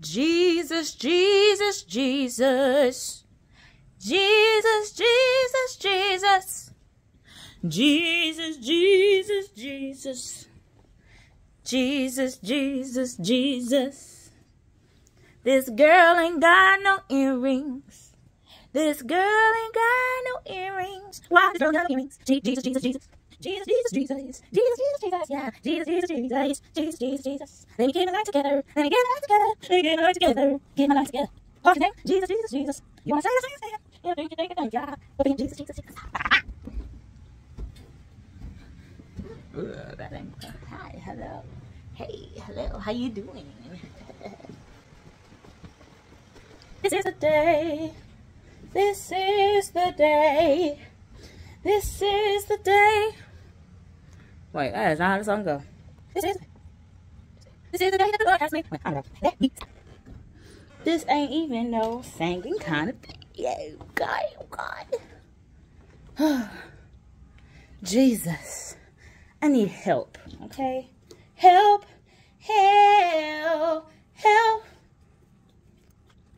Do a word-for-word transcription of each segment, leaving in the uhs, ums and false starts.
Jesus, Jesus, Jesus. Jesus, Jesus, Jesus. Jesus, Jesus, Jesus. Jesus, Jesus, Jesus. This girl ain't got no earrings. This girl ain't got no earrings. Why this girl got no earrings? Jesus, Jesus, Jesus. Jesus, Jesus, Jesus, Jesus, Jesus, Jesus, yeah, Jesus, Jesus, Jesus, Jesus, Jesus, Jesus. Let me get my life together. Let me get my life together. Let me get my life together. Get my life together. What's your name? Jesus, Jesus, Jesus. You wanna say this? Say it. Yeah, do you think it? Yeah. But Jesus, Jesus, Jesus. That thing. Hi, hello. Hey, hello. How you doing? This is the day. This is the day. This is the day. Wait, that is not how the song goes. This is, this is the day that the Lord has made. Wait, I don't know. This ain't even no singing kind of video. God, oh God. Jesus. I need help, okay? Help. Help. Help.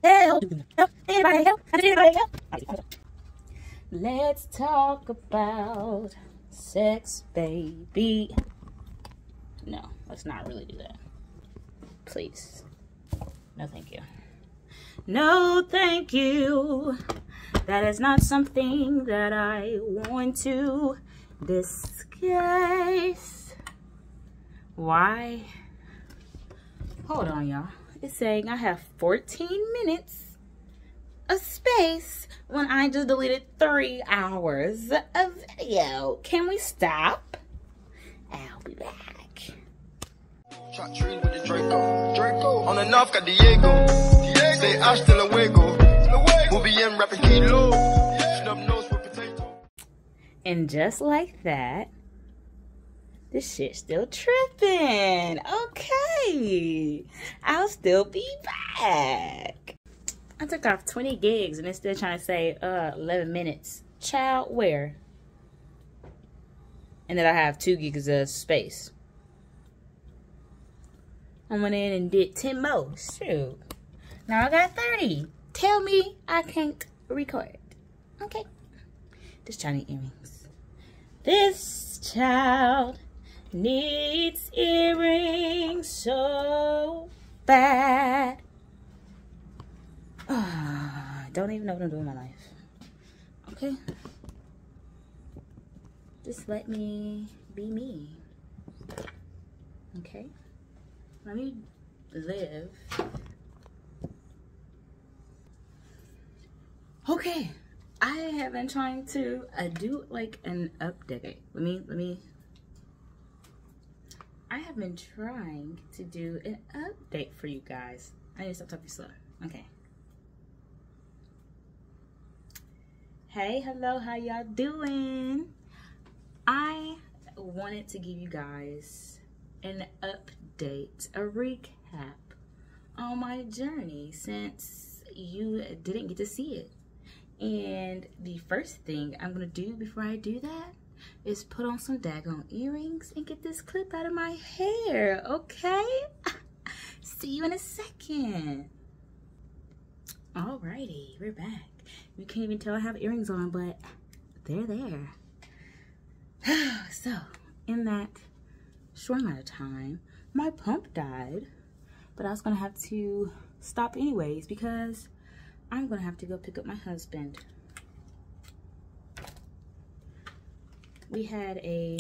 Help. Help. Anybody help? Anybody help? Let's talk about sex, baby. No, let's not really do that. Please. No, thank you. No, thank you. That is not something that I want to discuss. Why? Hold on, y'all. It's saying I have fourteen minutes of space when I just deleted three hours of video. Can we stop? I'll be back. Shot tree with the Draco, Draco. On and off got Diego, Diego. Say hasta luego, luego. We'll be in rapping kilo, yeah. Snub nose with potato. And just like that, this shit's still tripping. Okay, I'll still be back. I took off twenty gigs and it's still trying to say uh eleven minutes. Child, where? And then I have two gigs of space. I went in and did ten more. Shoot. Now I got thirty. Tell me I can't record. Okay. This child needs earrings. This child needs earrings so bad. Oh, don't even know what I'm doing in my life. Okay. Just let me be me. Okay. Let me live. Okay, I have been trying to uh, do like an update. Let me, let me. I have been trying to do an update for you guys. I need to stop talking slow. Okay. Hey, hello, how y'all doing? I wanted to give you guys an update, a recap on my journey since you didn't get to see it. And the first thing I'm gonna do before I do that is put on some daggone earrings and get this clip out of my hair, okay? See you in a second. Alrighty, we're back. You can't even tell I have earrings on, but they're there. So, in that short amount of time, my pump died, but I was gonna have to stop anyways because I'm gonna have to go pick up my husband. We had a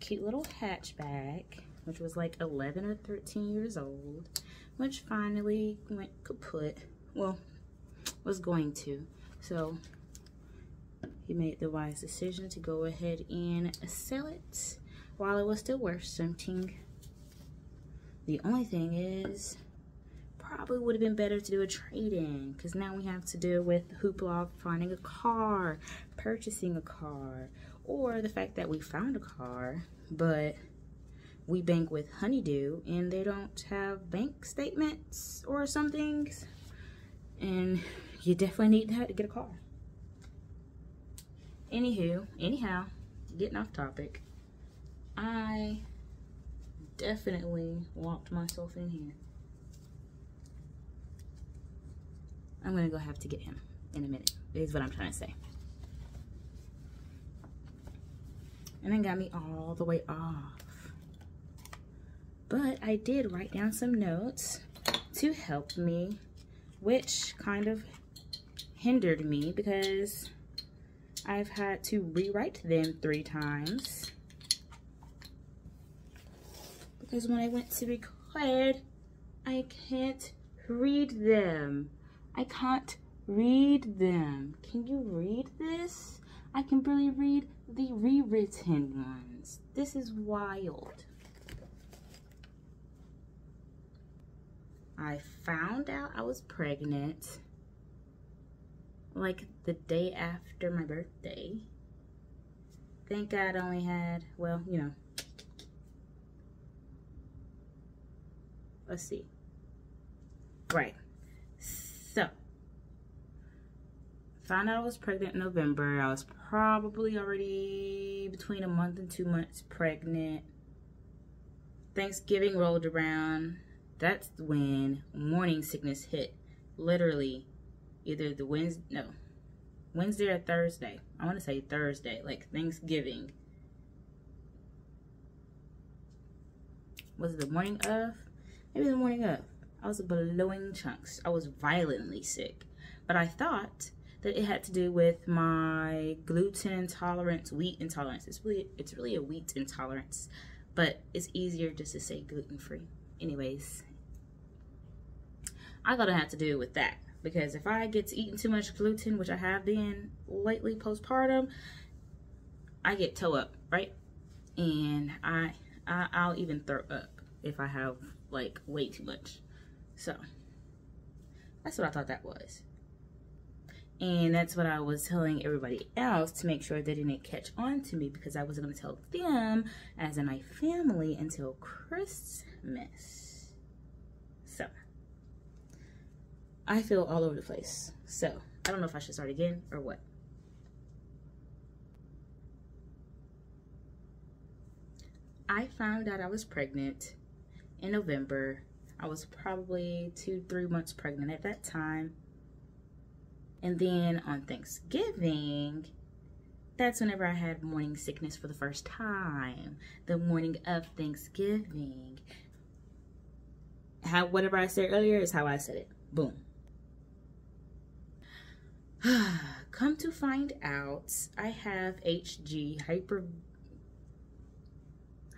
cute little hatchback, which was like eleven or thirteen years old, which finally went kaput. Well, was going to. So he made the wise decision to go ahead and sell it while it was still worth something. The only thing is, probably would have been better to do a trade-in, because now we have to deal with the hoopla of finding a car, purchasing a car, or the fact that we found a car, but we bank with Honeydew, and they don't have bank statements or some things, and you definitely need that to get a car. Anywho, anyhow, getting off topic. I definitely locked myself in here. I'm gonna go have to get him in a minute, is what I'm trying to say. And then got me all the way off. But I did write down some notes to help me, which kind of hindered me because I've had to rewrite them three times. Because when I went to record, I can't read them. I can't read them. Can you read this? I can barely read the rewritten ones. This is wild. I found out I was pregnant like the day after my birthday. Thank God I only had, well, you know. Let's see. Right. So, found out I was pregnant in November. I was probably already between a month and two months pregnant. Thanksgiving rolled around. That's when morning sickness hit. Literally, either the Wednesday, no, Wednesday or Thursday. I want to say Thursday, like Thanksgiving. Was it the morning of? Maybe the morning of. I was blowing chunks. I was violently sick. But I thought that it had to do with my gluten intolerance, wheat intolerance. It's really, it's really a wheat intolerance, but it's easier just to say gluten-free. Anyways, I thought it had to do with that because if I get to eating too much gluten, which I have been lately postpartum, I get toe up, right? And I, I I'll even throw up if I have like way too much. So that's what I thought that was. And that's what I was telling everybody else to make sure they didn't catch on to me because I wasn't going to tell them as in my family until Christmas. So I feel all over the place. So I don't know if I should start again or what. I found out I was pregnant in November. I was probably two, three months pregnant at that time. And then on Thanksgiving, that's whenever I had morning sickness for the first time. The morning of Thanksgiving. How, whatever I said earlier is how I said it. Boom. Come to find out, I have H G, hyper,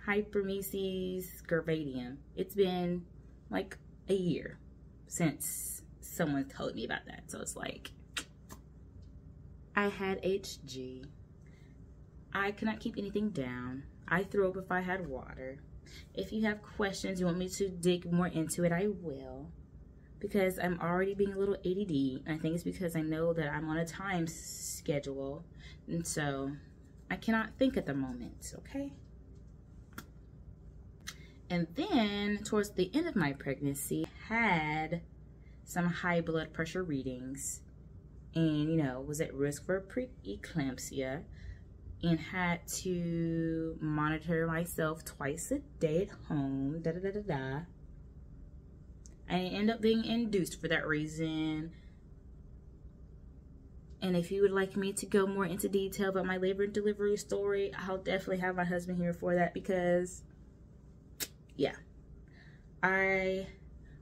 hyperemesis gravidarum. It's been like a year since someone told me about that. So it's like, I had H G. I could not keep anything down. I threw up if I had water. If you have questions, you want me to dig more into it, I will. Because I'm already being a little A D D. And I think it's because I know that I'm on a time schedule. And so I cannot think at the moment, okay? And then, towards the end of my pregnancy, I had some high blood pressure readings and, you know, was at risk for preeclampsia and had to monitor myself twice a day at home, da da da da da. I ended up being induced for that reason. And if you would like me to go more into detail about my labor and delivery story, I'll definitely have my husband here for that because... yeah, I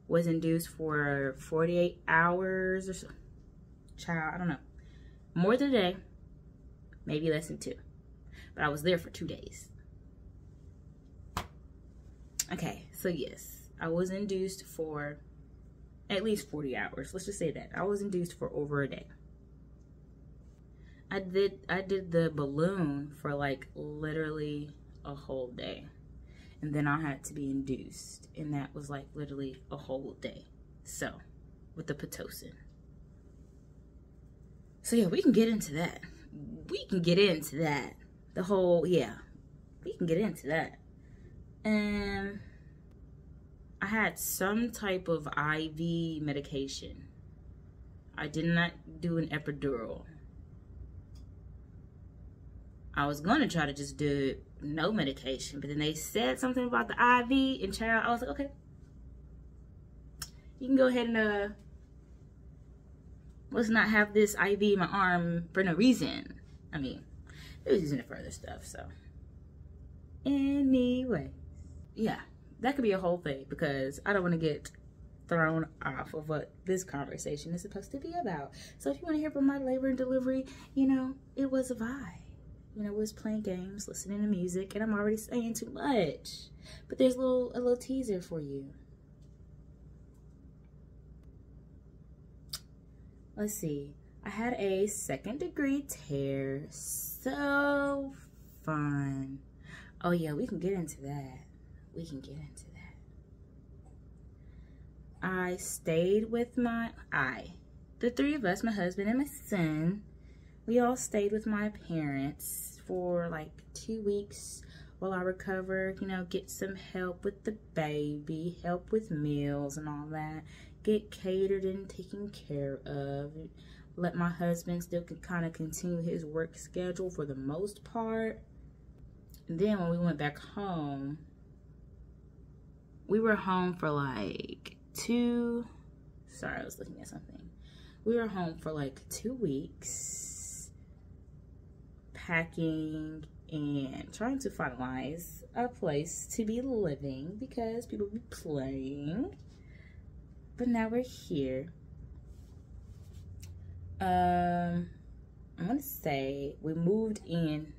was induced for forty-eight hours or so. Child, I don't know. More than a day, maybe less than two. But I was there for two days. Okay, so yes, I was induced for at least forty hours. Let's just say that. I was induced for over a day. I did, I did the balloon for like literally a whole day. And then I had to be induced. And that was like literally a whole day. So, with the Pitocin. So yeah, we can get into that. We can get into that. The whole, yeah. We can get into that. And I had some type of I V medication. I did not do an epidural. I was going to try to just do it. No medication, but then they said something about the I V and child. I was like, okay, you can go ahead and uh let's not have this I V in my arm for no reason. I mean, it was using it for other stuff, so. Anyway, yeah, that could be a whole thing because I don't want to get thrown off of what this conversation is supposed to be about. So if you want to hear about my labor and delivery, you know, it was a vibe. You know, it was playing games, listening to music, and I'm already saying too much. But there's a little, a little teaser for you. Let's see. I had a second degree tear. So fun. Oh yeah, we can get into that. We can get into that. I stayed with my, I, the three of us, my husband and my son, we all stayed with my parents for like two weeks while I recovered, you know, get some help with the baby, help with meals and all that, get catered and taken care of, let my husband still kind of continue his work schedule for the most part. And then when we went back home, we were home for like two, sorry, I was looking at something. We were home for like two weeks, packing and trying to finalize a place to be living because people be playing. But now we're here. Um, I'm gonna say we moved in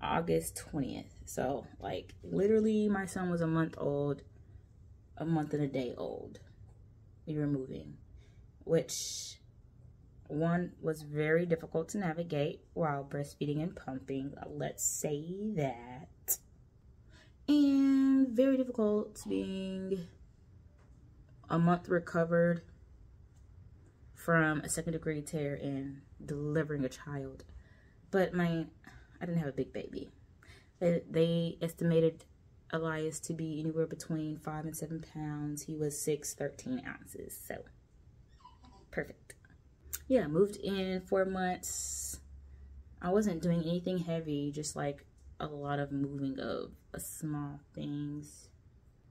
August twentieth. So like literally my son was a month old, a month and a day old. We were moving, which one was very difficult to navigate while breastfeeding and pumping. Let's say that. And very difficult being a month recovered from a second degree tear and delivering a child. But my, I didn't have a big baby. They, they estimated Elias to be anywhere between five and seven pounds. He was six, thirteen ounces, so perfect. Yeah, moved in four months. I wasn't doing anything heavy, just like a lot of moving of small things.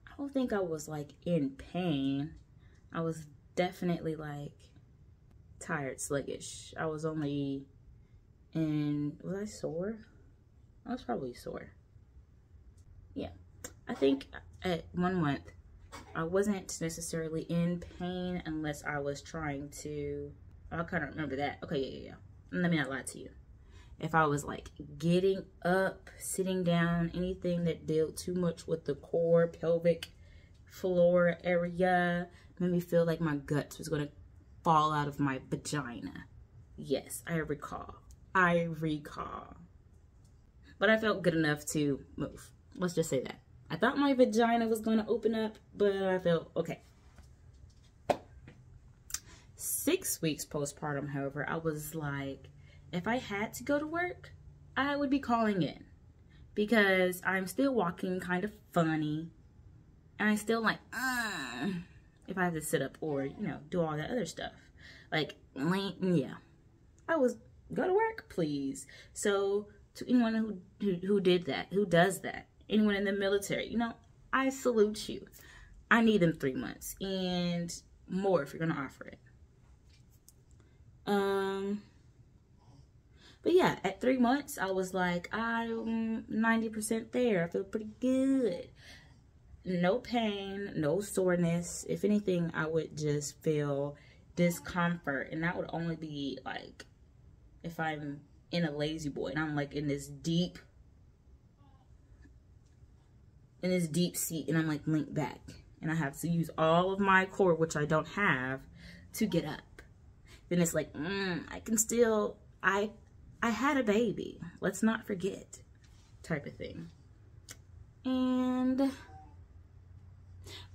I don't think I was like in pain. I was definitely like tired, sluggish. I was only in, was I sore? I was probably sore. Yeah, I think at one month, I wasn't necessarily in pain unless I was trying to, I kind of remember that. Okay, yeah, yeah, yeah. Let me not lie to you. If I was like getting up, sitting down, anything that dealt too much with the core, pelvic floor area, made me feel like my guts was gonna fall out of my vagina. Yes, I recall. I recall. But I felt good enough to move. Let's just say that. I thought my vagina was gonna open up, but I felt okay. Six weeks postpartum, however, I was like, if I had to go to work, I would be calling in because I'm still walking kind of funny. And I still like, uh, if I had to sit up or, you know, do all that other stuff. Like, yeah, I was, go to work, please. So to anyone who, who, who did that, who does that, anyone in the military, you know, I salute you. I need them three months and more if you're going to offer it. Um... But yeah, at three months, I was like, I'm ninety percent there. I feel pretty good. No pain, no soreness. If anything, I would just feel discomfort. And that would only be like if I'm in a lazy boy and I'm like in this deep, in this deep seat and I'm like linked back. And I have to use all of my core, which I don't have, to get up. Then it's like, mm, I can still, I... I had a baby, let's not forget, type of thing. And,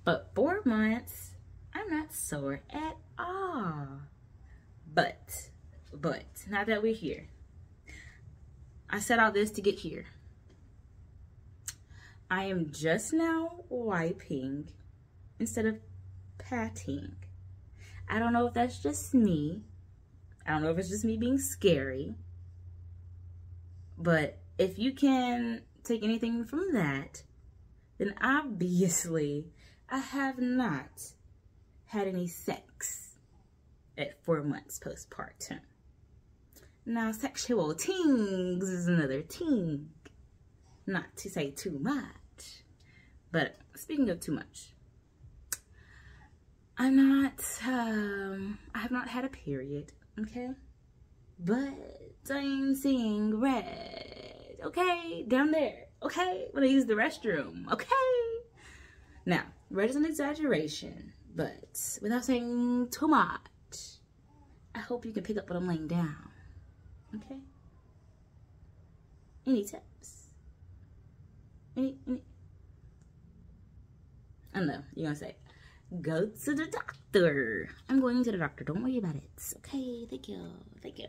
but four months, I'm not sore at all. But, but, now that we're here, I said all this to get here. I am just now wiping instead of patting. I don't know if that's just me. I don't know if it's just me being scary. But if you can take anything from that, then obviously I have not had any sex. at four months postpartum. Now, sexual things is another thing. Not to say too much, but speaking of too much, I'm not, um, I have not had a period, okay? But I'm seeing red, okay? Down there, okay? When I use the restroom, okay? Now, red is an exaggeration, but without saying too much, I hope you can pick up what I'm laying down, okay? Any tips? Any, any? I don't know, you're gonna say, go to the doctor. I'm going to the doctor, don't worry about it. Okay, thank you, thank you.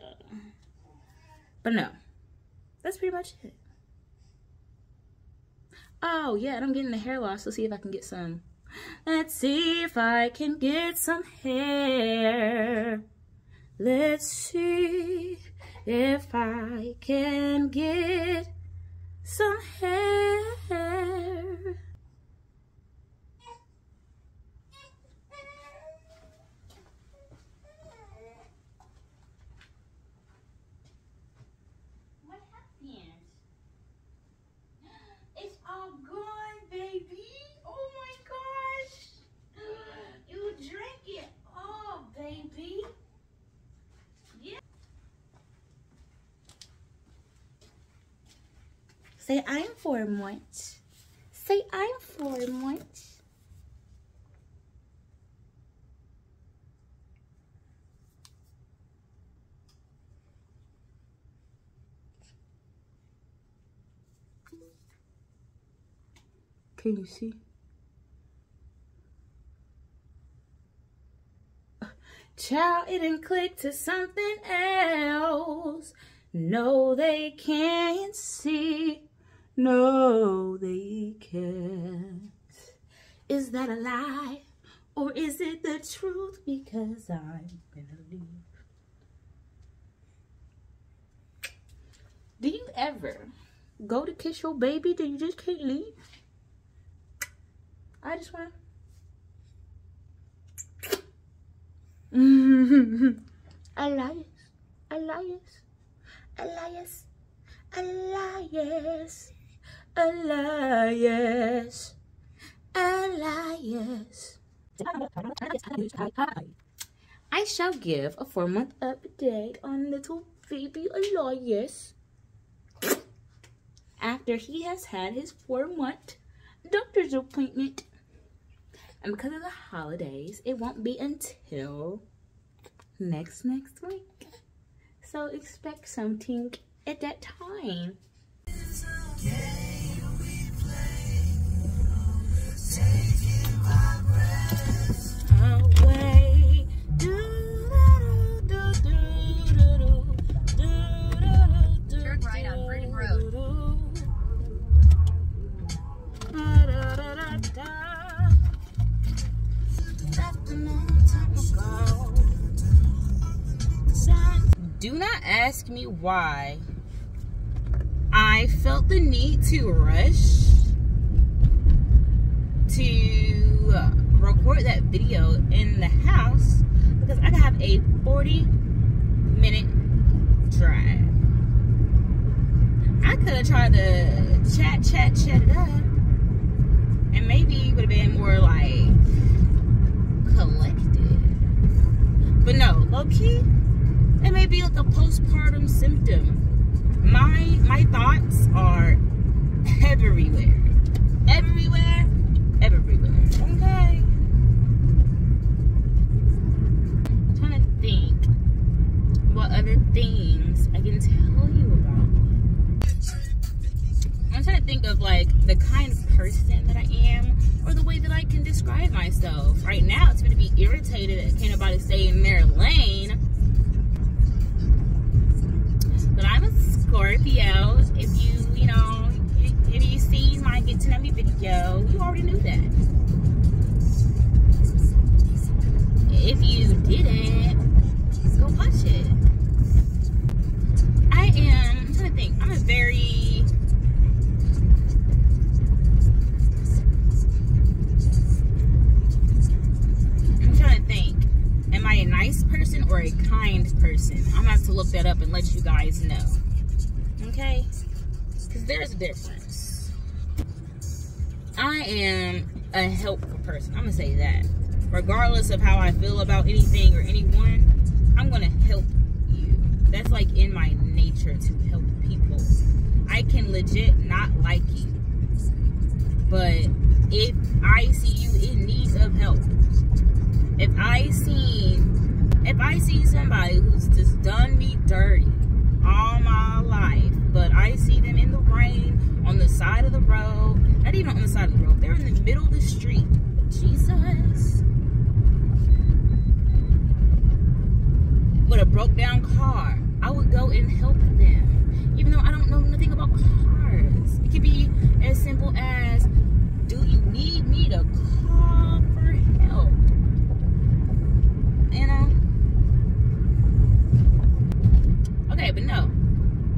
But no, that's pretty much it. Oh yeah, and I'm getting the hair loss. Let's see if I can get some. Let's see if I can get some hair. Let's see if I can get some hair. Say I'm for much. Say I'm for much. Can you see? Child, it didn't click to something else. No, they can't see. No, they can't. Is that a lie? Or is it the truth? Because I'm gonna leave. Do you ever go to kiss your baby that you just can't leave? I just wanna... Elias, Elias, Elias, Elias. Elias, Elias. I shall give a four-month update on little baby Elias. After he has had his four-month doctor's appointment. And because of the holidays, it won't be until next, next week. So expect something at that time. Do not ask me why I felt the need to rush to record that video in the house because I have a forty minute drive. I could have tried to chat, chat, chat it up, and maybe it would have been more like collected. But no, low key, it may be like a postpartum symptom. My my thoughts are everywhere. Everywhere, everywhere. Okay. I'm trying to think what other things I can tell you about. I'm trying to think of like the kind of person that I am or the way that I can describe myself. Right now it's gonna be irritated that can't nobody stay in their lane. But I'm a Scorpio. If you, you know, if you seen my Get to Know Me video, you already knew that. If you didn't, go watch it. I am, I'm trying to think, I'm a very, I'm trying to think, am I a nice person or a kind person. I'm gonna have to look that up and let you guys know. Okay? Because there's a difference. I am a helpful person. I'm gonna say that. Regardless of how I feel about anything or anyone, I'm gonna help you. That's like in my nature to help people. I can legit not like you, but if I see you in need of help, if I see, if I see somebody who's just done me dirty all my life, but I see them in the rain, on the side of the road, not even on the side of the road, they're in the middle of the street, but Jesus, with a broke down car, I would go and help them, even though I don't know nothing about cars. It could be as simple as, do you need me to call for help? You know? Okay, but no.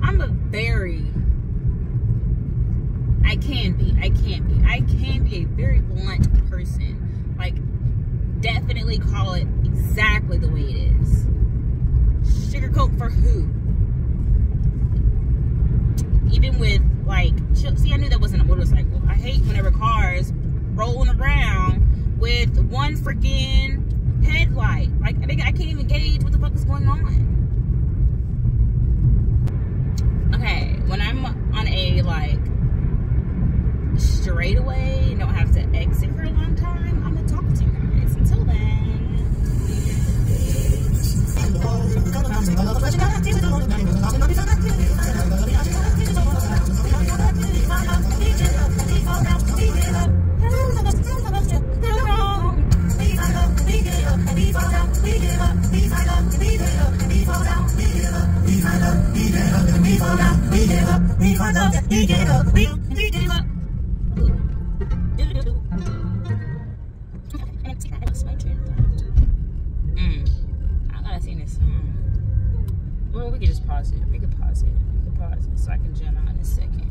I'm a very... I can be. I can be. I can be a very blunt person. Like, definitely call it exactly the way it is. Sugarcoat for who? Even with, like... See, I knew that wasn't a motorcycle. I hate whenever cars rolling around with one freaking headlight. Like, I think I can't even gauge what the fuck is going on. Okay, when I'm on a, like, straightaway and don't have to exit for a long time, I'm gonna talk to you guys. Until then. Mm. I gotta sing this song. Well, we can just pause it. We can pause it. We can pause it so I can jump out in a second.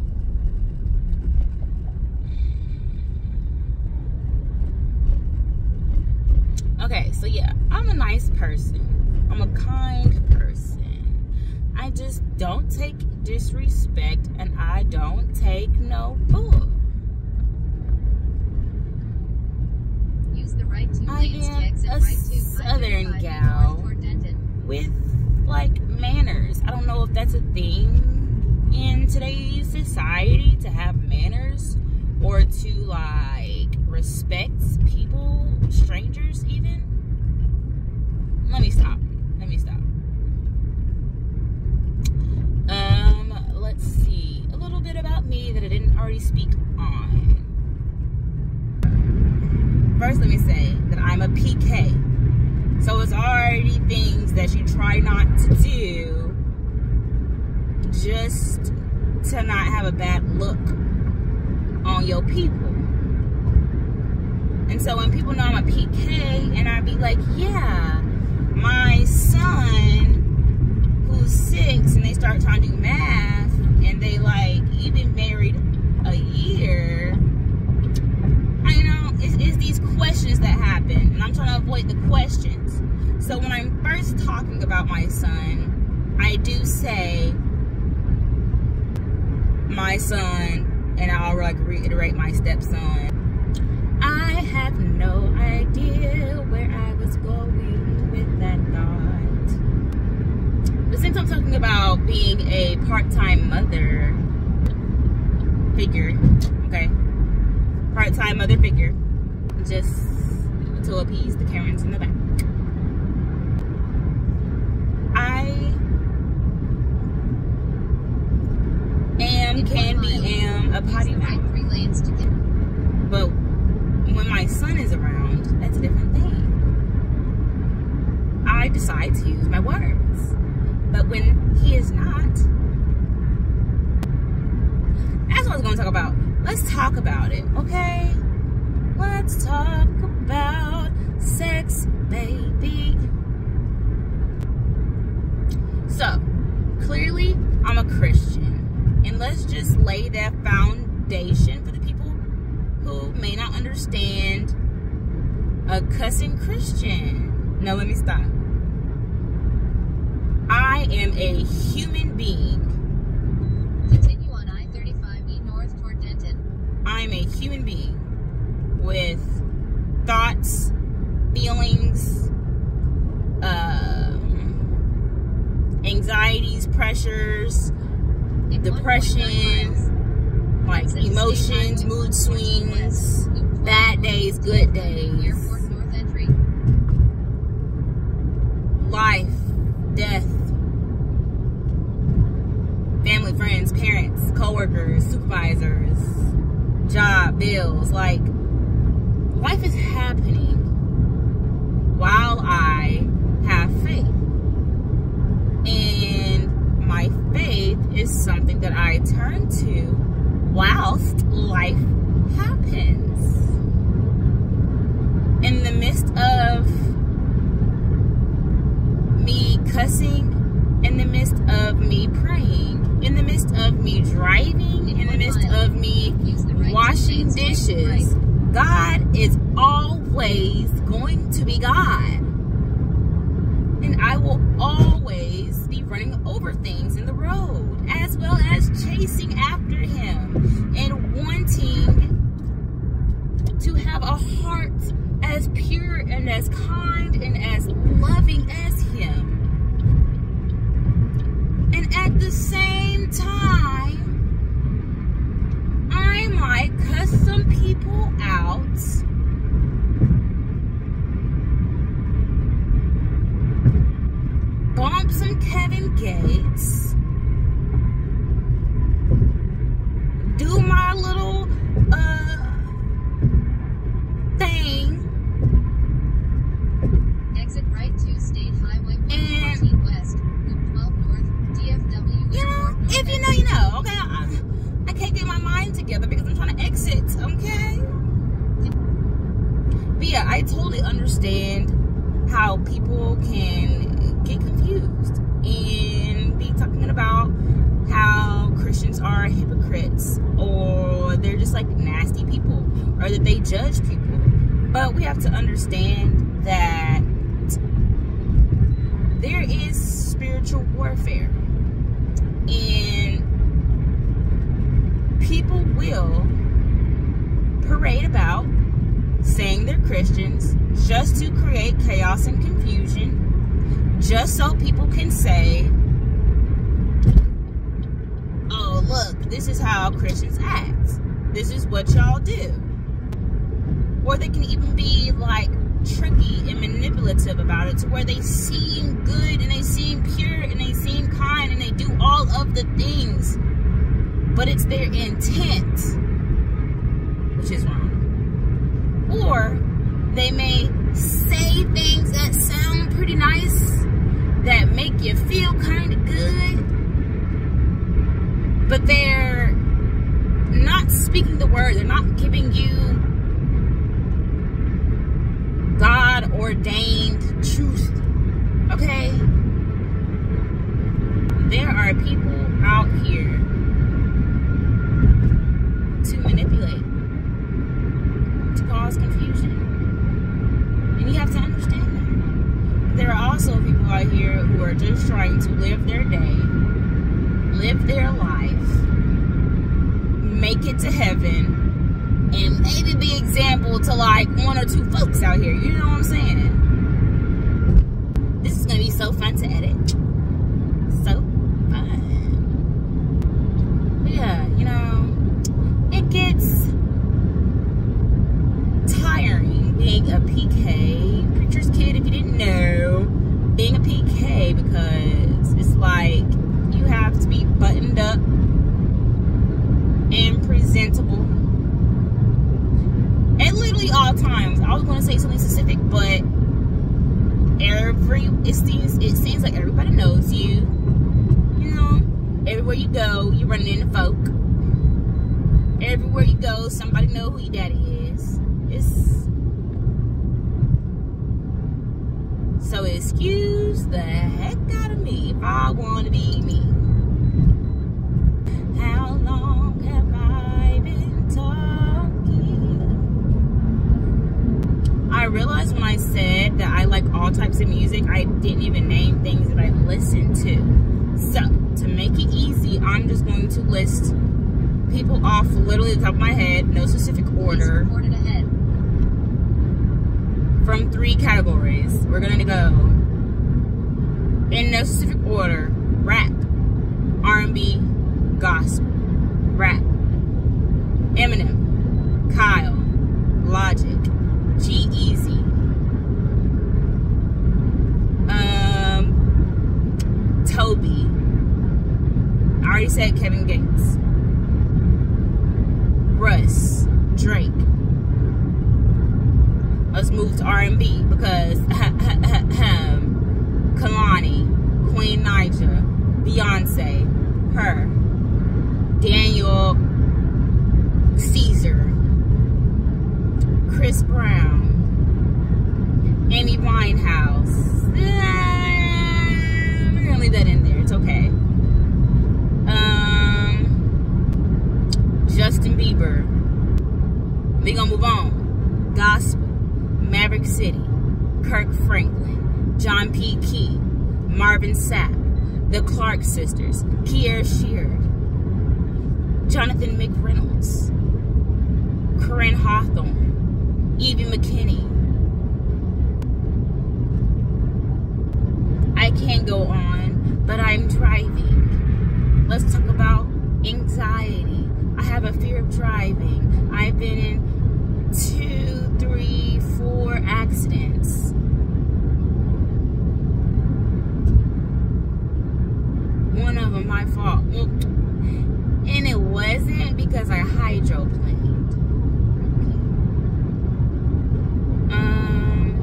Okay, so yeah, I'm a nice person. I'm a kind person. I just don't take disrespect and I don't take no bull. Use the right two I lanes, am text and a right two southern gal with, like, manners. I don't know if that's a thing in today's society, to have manners or to, like, respect people, strangers even. Let me stop. Let me stop. Um, let's see. A little bit about me that I didn't already speak on. First, let me say that I'm a P K. So it's already things that you try not to do just to not have a bad look on your people. And so when people know I'm a P K, and I be like, yeah, my son, who's six, and they start trying to do math, and they, like, you've been married a year, I know, it's, it's these questions that happen, and I'm trying to avoid the questions. So when I'm first talking about my son, I do say, my son, and I'll, like, reiterate my stepson. I have no idea where I was going with that thought. But since I'm talking about being a part-time mother figure, okay, part-time mother figure, just to appease the Karens in the back, I am, can be, am a potty mouth. But when my son is around, that's a different thing. I decide to use my words. But when he is not, that's what I was going to talk about. Let's talk about it, okay? Let's talk about sex, baby. So, clearly, I'm a Christian. And let's just lay that foundation for the people who may not understand a cussing Christian. No, let me stop. I am a human being. Continue on I thirty-five E North toward Denton. I am a human being with thoughts, feelings, um, anxieties, pressures, depression, like emotions, mood swings, bad days, good days, life, death, family, friends, parents, coworkers, supervisors, job, bills. Like, life is happening while I have faith. And my faith is something that I turn to whilst life happens. In the midst of me cussing, in the midst of me praying, in the midst of me driving, in the midst of me washing dishes, God is always going to be God. And I will always be running over things in the road, as well as chasing after Him and wanting to have a heart as pure and as kind and as loving as Him. And at the same time, I might cuss some people out. Bump some Kevin Gates. Do my little uh thing. If you know, you know, okay? I, I can't get my mind together because I'm trying to exit, okay? But yeah, I totally understand how people can get confused and be talking about how Christians are hypocrites, or they're just like nasty people, or that they judge people. But we have to understand that there is spiritual warfare. And people will parade about saying they're Christians just to create chaos and confusion, just so people can say, oh, look, this is how Christians act. This is what y'all do. Or they can even be like tricky and manipulative about it, to where they seem good and they seem pure and they seem kind and they do all of the things, but it's their intent which is wrong. Or they may say things that sound pretty nice, that make you feel kind of good, but they're not speaking the word. They're not giving you God-ordained truth, okay? There are people out here to manipulate, to cause confusion, and you have to understand that. There are also people out here who are just trying to live their day, live their life, make it to heaven, and maybe be example to like one or two folks out here. You know what I'm saying? This is gonna be so fun to edit. So fun. But yeah, you know, it gets tiring being a P K, preacher's kid, if you didn't know, being a P K, because it's like you have to be buttoned up and presentable. At literally all times. I was going to say something specific, but every it seems it seems like everybody knows you. You know, everywhere you go, you're running into folk. Everywhere you go, somebody know who your daddy is. It's so excuse the heck out of me if I want to be me. How long have I been talking? I realized when I said that I like all types of music, I didn't even name things that I listen to. list people off literally the top of my head, no specific order, ahead. From three categories. We're gonna go in no specific order: rap, R and B, gospel. Rap: Eminem, Kyle, Logic, G-Eazy, um, Toby. I already said Kevin Gates. Russ, Drake. Let's move to R and B because Kalani, Queen Naija, Beyonce, her, Daniel Caesar, Chris Brown, Amy Winehouse. Uh, we're gonna leave that in there. It's okay. Um, Justin Bieber. We're gonna move on. Gospel: Maverick City, Kirk Franklin, John P. Key, Marvin Sapp, the Clark Sisters, Pierre Sheard, Jonathan McReynolds, Corinne Hawthorne, Evie McKinney. I can't go on, but I'm driving. Let's talk about anxiety. I have a fear of driving. I've been in two, three, four accidents. One of them my fault. Well, and it wasn't because I hydroplaned. Um,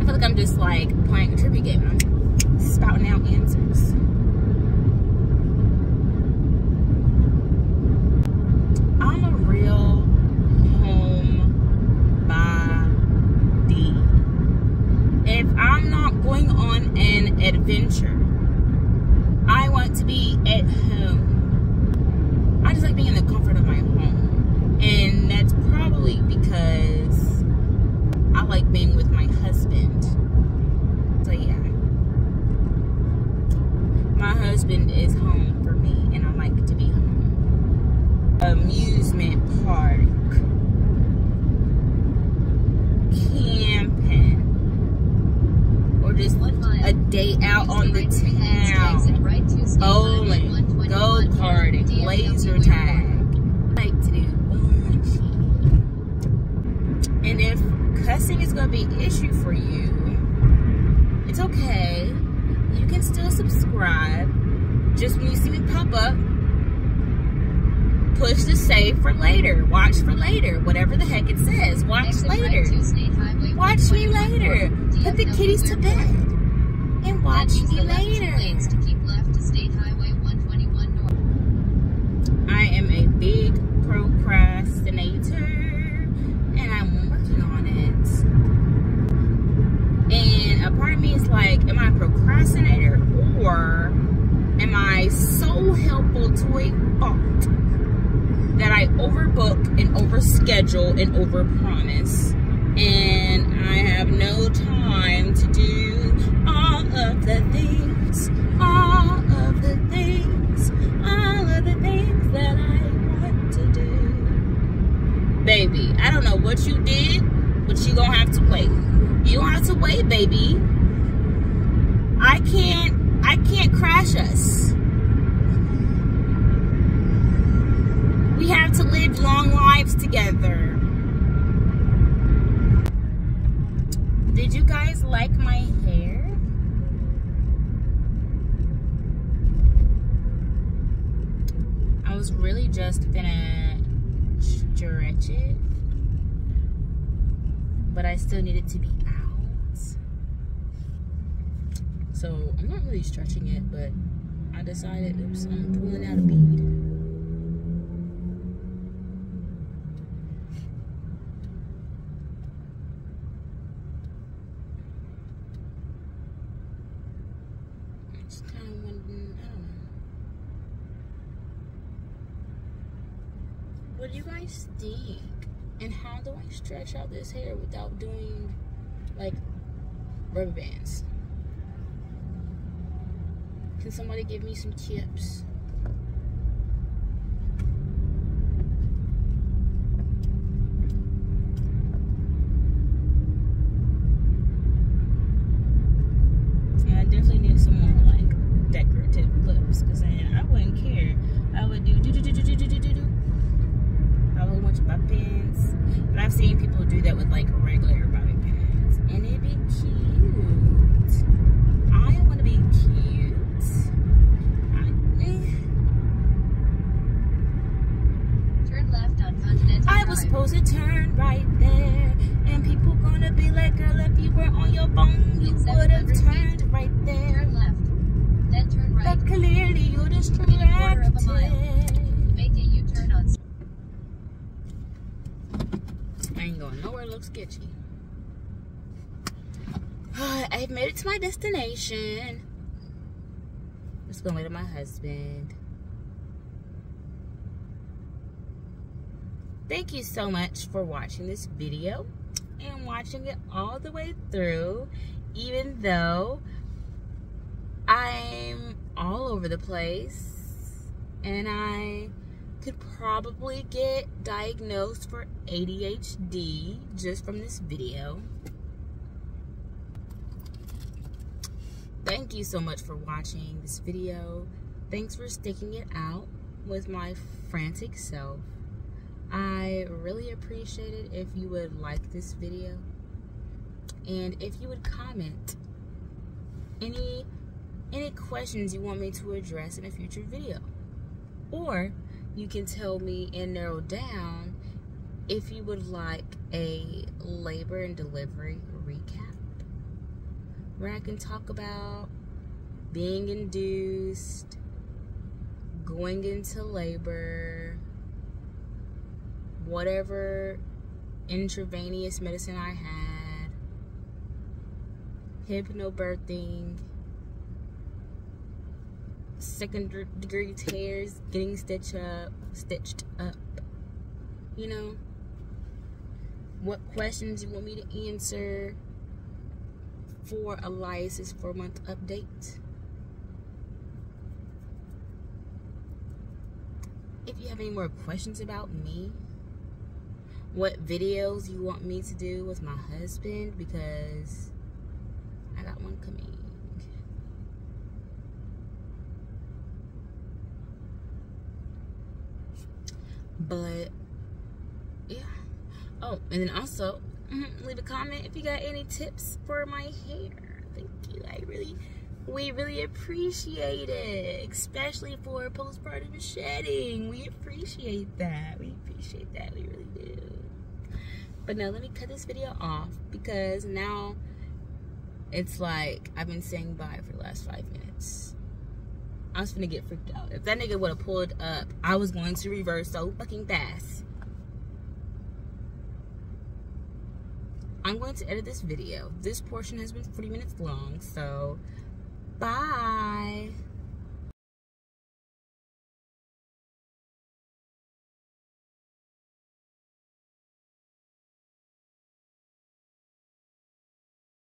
I feel like I'm just like playing a trivia game and I'm spouting out answers. I'm a real homebody. If I'm not going on an adventure, I want to be at home. I just like being in the comfort of my home. And that's probably because I like being with my husband. So yeah. My husband is home for me and I like to be home. Amusement park. Camping. Or just a day out on the town. Bowling, go-karting, laser tag. I like to do bungee. And if cussing is going to be an issue for you, it's okay. You can still subscribe. Just when you see me pop up, push the save for later. Watch for later. Whatever the heck it says. Watch later. Watch me later. Put the kitties to bed. And watch me later. I am a big procrastinator and I'm working on it. And a part of me is like, am I a procrastinator or am I so helpful to a fault that I overbook and overschedule and overpromise? And I have no time to do all of the things, all of the things, all of the things that I want to do. Baby, I don't know what you did, but you gonna have to wait. You gonna have to wait, baby. I can't, I can't crash us. We have to live long lives together. Did you guys like my hair? I was really just gonna stretch it, but I still needed to be out. So I'm not really stretching it, but I decided, oops, I'm pulling out a bead. What do you guys think? And how do I stretch out this hair without doing like rubber bands? Can somebody give me some chips? Yeah, I definitely need some more like decorative clips, because I wouldn't care. I would do do do do do do do do do. A whole bunch of my pins, and I've seen people do that with like regular bobby pins, and it'd be cute. I want to be cute. I, eh. Turn left on Continental. I was supposed to turn right there, and people gonna be like, "Girl, if you were on your phone, you would have turned feet. Right there." Turn left, then turn right. But clearly you distracted. A quarter of a mile. Make a U-turn on. Ain't going nowhere, looks sketchy. I've made it to my destination. Just gonna wait on my husband. Thank you so much for watching this video and watching it all the way through, even though I'm all over the place and I could probably get diagnosed for A D H D just from this video. Thank you so much for watching this video. Thanks for sticking it out with my frantic self. I really appreciate it if you would like this video and if you would comment any any questions you want me to address in a future video, or you can tell me and narrow down if you would like a labor and delivery recap, where I can talk about being induced, going into labor, whatever intravenous medicine I had, hypnobirthing, second degree tears, getting stitched up, stitched up, you know, what questions you want me to answer for Elias's four month update. If you have any more questions about me, what videos you want me to do with my husband, because I got one coming. But yeah. Oh, and then also leave a comment if you got any tips for my hair. Thank you. I really, we really appreciate it, especially for postpartum shedding. We appreciate that. We appreciate that. We really do. But now let me cut this video off, because now it's like I've been saying bye for the last five minutes. I was finna get freaked out. If that nigga would have pulled up, I was going to reverse so fucking fast. I'm going to edit this video. This portion has been forty minutes long, so bye.